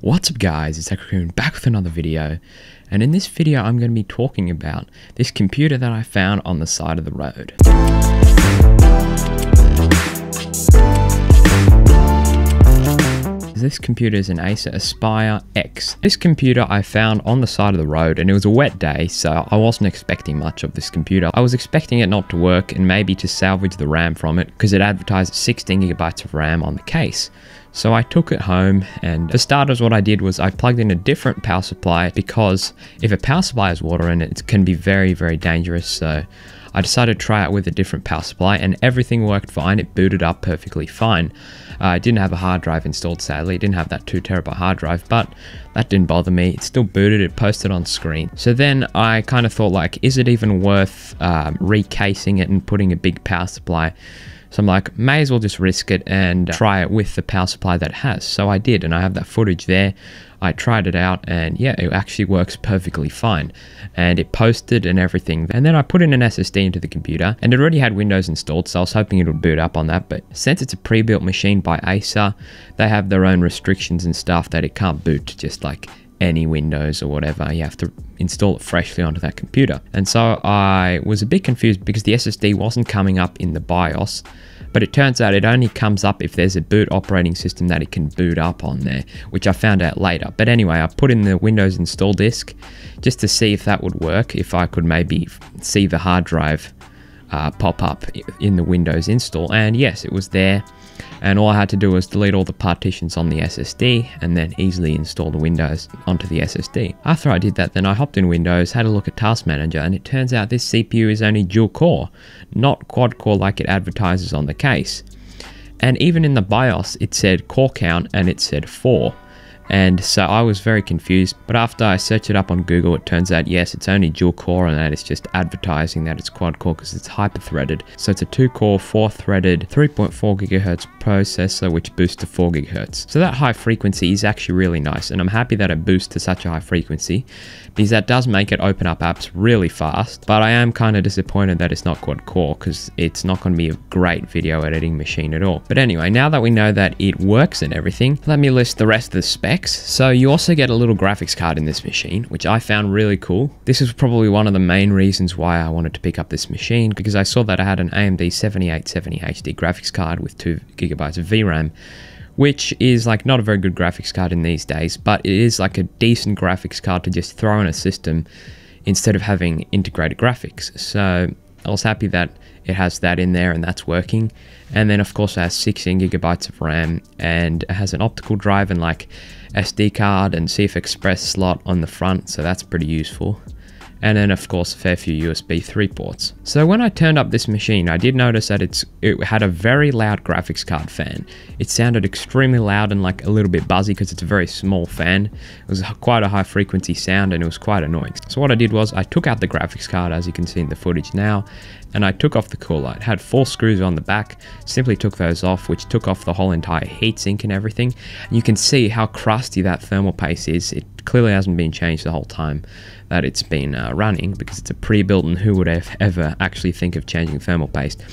What's up guys, it's Tech Raccoon back with another video, and in this video I'm going to be talking about this computer that I found on the side of the road. This computer is an Acer Aspire X. This computer I found on the side of the road, and it was a wet day, so I wasn't expecting much of this computer. I was expecting it not to work and maybe to salvage the RAM from it because it advertised 16GB of RAM on the case. So I took it home, and for starters what I did was I plugged in a different power supply, because if a power supply has water in it, it can be very, very dangerous. So I decided to try it with a different power supply, and everything worked fine. It booted up perfectly fine. I didn't have a hard drive installed, sadly. It didn't have that 2TB hard drive, but that didn't bother me. It still booted, it posted on screen. So then I kind of thought, like, is it even worth recasing it and putting a big power supply? So I'm like, may as well just risk it and try it with the power supply that it has. So I did, and I have that footage there. I tried it out, and yeah, it actually works perfectly fine. And it posted and everything. And then I put in an SSD into the computer, and it already had Windows installed, so I was hoping it would boot up on that. But since it's a pre-built machine by Acer, they have their own restrictions and stuff that it can't boot to just like any Windows or whatever. You have to install it freshly onto that computer. And so I was a bit confused because the SSD wasn't coming up in the BIOS, but it turns out it only comes up if there's a boot operating system that it can boot up on there, which I found out later. But anyway, I put in the Windows install disk just to see if that would work, if I could maybe see the hard drive pop up in the Windows install. And yes, it was there. And all I had to do was delete all the partitions on the SSD and then easily install the Windows onto the SSD. After I did that, then I hopped in Windows, had a look at Task Manager, and it turns out this CPU is only dual core, not quad core like it advertises on the case. And even in the BIOS, it said core count and it said 4. And so I was very confused, but after I searched it up on Google, it turns out, yes, it's only dual core, and that it's just advertising that it's quad core because it's hyper-threaded. So it's a 2-core, 4-threaded, 3.4 gigahertz processor, which boosts to 4 gigahertz. So that high frequency is actually really nice, and I'm happy that it boosts to such a high frequency, because that does make it open up apps really fast. But I am kind of disappointed that it's not quad core, because it's not going to be a great video editing machine at all. But anyway, now that we know that it works and everything, let me list the rest of the specs. So you also get a little graphics card in this machine, which I found really cool. This is probably one of the main reasons why I wanted to pick up this machine, because I saw that I had an AMD 7870 HD graphics card with 2GB of VRAM, which is like not a very good graphics card in these days, but it is like a decent graphics card to just throw in a system instead of having integrated graphics. So I was happy that it has that in there and that's working. And then of course it has 16GB of RAM, and it has an optical drive and like SD card and CF Express slot on the front, so that's pretty useful. And then of course a fair few USB 3 ports. So when I turned up this machine, I did notice that it had a very loud graphics card fan. It sounded extremely loud and like a little bit buzzy because it's a very small fan. It was quite a high frequency sound, and it was quite annoying. So what I did was I took out the graphics card, as you can see in the footage now, and I took off the cooler. It had 4 screws on the back, simply took those off, which took off the whole entire heatsink and everything. And you can see how crusty that thermal paste is. It clearly hasn't been changed the whole time that it's been running, because it's a pre-built, and who would have ever actually think of changing thermal paste.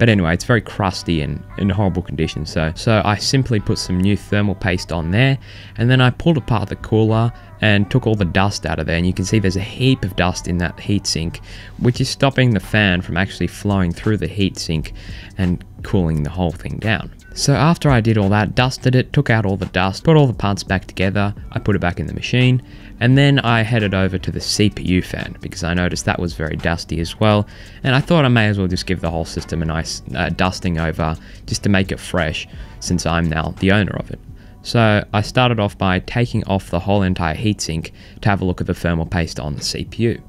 But anyway, it's very crusty and in horrible condition. So I simply put some new thermal paste on there, and then I pulled apart the cooler and took all the dust out of there, and you can see there's a heap of dust in that heatsink, which is stopping the fan from actually flowing through the heatsink and cooling the whole thing down. So after I did all that, dusted it, took out all the dust, put all the parts back together, I put it back in the machine, and then I headed over to the CPU fan, because I noticed that was very dusty as well, and I thought I may as well just give the whole system a nice dusting over, just to make it fresh, since I'm now the owner of it. So I started off by taking off the whole entire heatsink to have a look at the thermal paste on the CPU.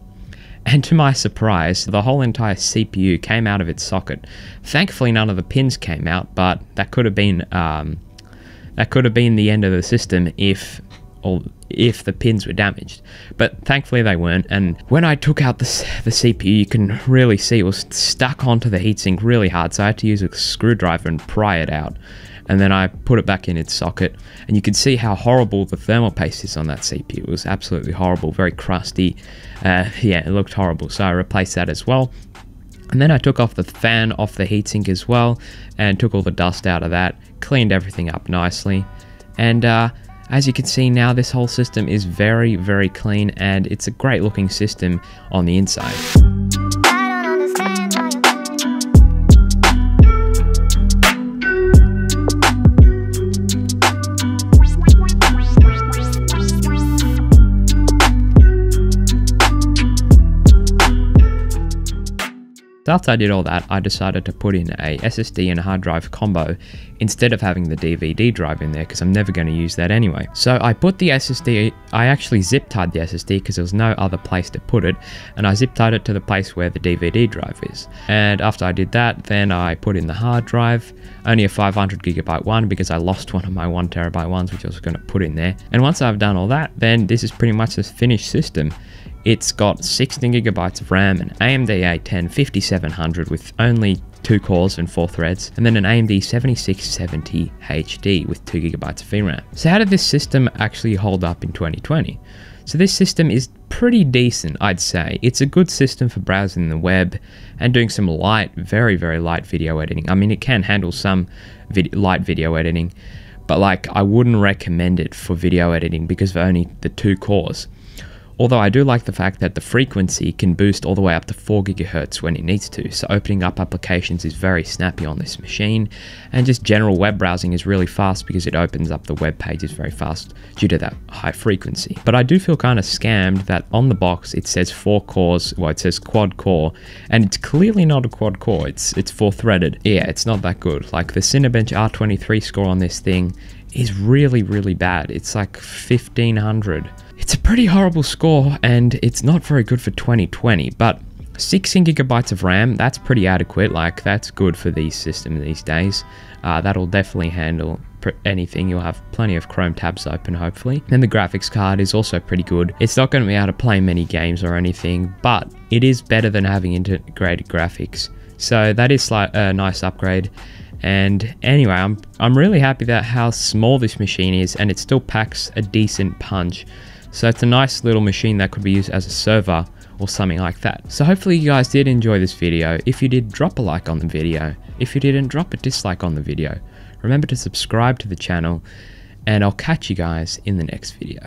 And to my surprise, the whole entire CPU came out of its socket. Thankfully, none of the pins came out, but that could have been the end of the system if the pins were damaged. But thankfully they weren't, and when I took out the CPU, you can really see it was stuck onto the heatsink really hard, so I had to use a screwdriver and pry it out. And then I put it back in its socket, and you can see how horrible the thermal paste is on that CPU. It was absolutely horrible, very crusty. Yeah, it looked horrible, so I replaced that as well. And then I took off the fan off the heatsink as well, and took all the dust out of that, cleaned everything up nicely, and As you can see now, this whole system is very, very clean, and it's a great looking system on the inside. After I did all that, I decided to put in a SSD and a hard drive combo instead of having the DVD drive in there, because I'm never going to use that anyway. So I put the SSD, I actually zip tied the SSD because there was no other place to put it, and I zip tied it to the place where the DVD drive is. And after I did that, then I put in the hard drive, only a 500GB one because I lost one of my 1TB ones, which I was going to put in there. And once I've done all that, then this is pretty much the finished system. It's got 16GB of RAM, an AMD A10-5700 with only 2 cores and 4 threads, and then an AMD 7670 HD with 2GB of VRAM. So how did this system actually hold up in 2020? So this system is pretty decent, I'd say. It's a good system for browsing the web and doing some light, very, very light video editing. I mean, it can handle some light video editing, but like, I wouldn't recommend it for video editing because of only the 2 cores. Although I do like the fact that the frequency can boost all the way up to 4 GHz when it needs to, so opening up applications is very snappy on this machine, and just general web browsing is really fast because it opens up the web pages very fast due to that high frequency. But I do feel kind of scammed that on the box it says 4 cores, well, it says quad core, and it's clearly not a quad core, it's 4 threaded. Yeah, it's not that good. Like, the Cinebench R23 score on this thing is really, really bad. It's like 1500. It's a pretty horrible score, and it's not very good for 2020, but 16GB of RAM, that's pretty adequate. Like, that's good for these systems these days. That'll definitely handle anything. You'll have plenty of Chrome tabs open, hopefully. And the graphics card is also pretty good. It's not going to be able to play many games or anything, but it is better than having integrated graphics. So that is a nice upgrade. And anyway, I'm really happy that how small this machine is, and it still packs a decent punch. So it's a nice little machine that could be used as a server or something like that. So hopefully you guys did enjoy this video. If you did, drop a like on the video. If you didn't, drop a dislike on the video. Remember to subscribe to the channel, and I'll catch you guys in the next video.